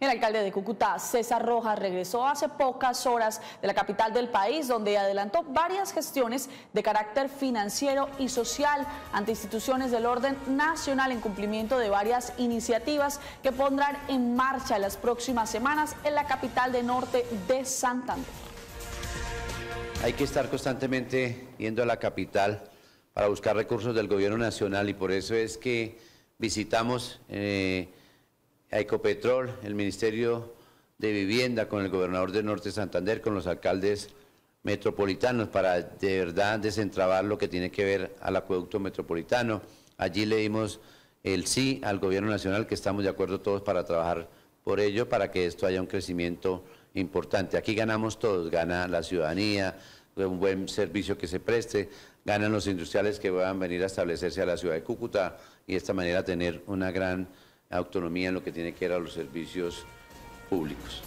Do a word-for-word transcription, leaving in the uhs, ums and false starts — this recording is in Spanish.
El alcalde de Cúcuta, César Rojas, regresó hace pocas horas de la capital del país, donde adelantó varias gestiones de carácter financiero y social ante instituciones del orden nacional en cumplimiento de varias iniciativas que pondrán en marcha las próximas semanas en la capital de Norte de Santander. Hay que estar constantemente yendo a la capital para buscar recursos del gobierno nacional, y por eso es que visitamos eh, a Ecopetrol, el Ministerio de Vivienda, con el gobernador de Norte Santander, con los alcaldes metropolitanos, para de verdad desentrabar lo que tiene que ver al acueducto metropolitano. Allí le dimos el sí al gobierno nacional, que estamos de acuerdo todos para trabajar por ello, para que esto haya un crecimiento importante. Aquí ganamos todos, gana la ciudadanía, un buen servicio que se preste, ganan los industriales que van a venir a establecerse a la ciudad de Cúcuta, y de esta manera tener una gran autonomía en lo que tiene que ver a los servicios públicos.